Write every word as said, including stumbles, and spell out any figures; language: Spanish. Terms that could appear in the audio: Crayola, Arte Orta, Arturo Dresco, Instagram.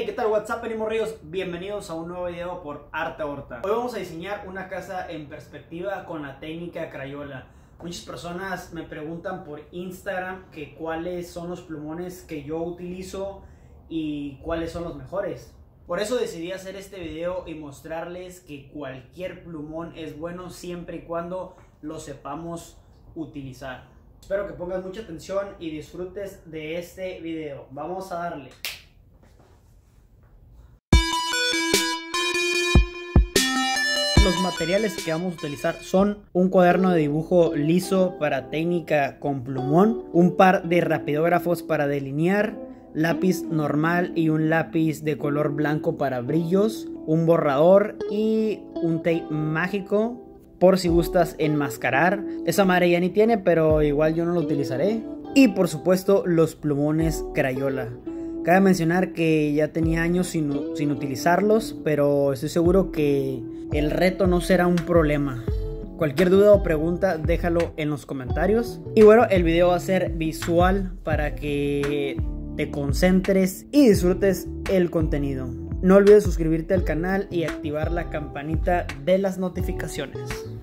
Hey, ¿qué tal? What's up, morrillos? Bienvenidos a un nuevo video por Arte Orta. Hoy vamos a diseñar una casa en perspectiva con la técnica Crayola. Muchas personas me preguntan por Instagram que cuáles son los plumones que yo utilizo y cuáles son los mejores. Por eso decidí hacer este video y mostrarles que cualquier plumón es bueno siempre y cuando lo sepamos utilizar. Espero que pongas mucha atención y disfrutes de este video. Vamos a darle. Los materiales que vamos a utilizar son un cuaderno de dibujo liso para técnica con plumón, un par de rapidógrafos para delinear, lápiz normal y un lápiz de color blanco para brillos, un borrador y un tape mágico por si gustas enmascarar. Esa madre ya ni tiene, pero igual yo no lo utilizaré. Y por supuesto los plumones Crayola. Cabe mencionar que ya tenía años sin, sin utilizarlos, pero estoy seguro que el reto no será un problema. Cualquier duda o pregunta déjalo en los comentarios. Y bueno, el video va a ser visual para que te concentres y disfrutes el contenido. No olvides suscribirte al canal y activar la campanita de las notificaciones.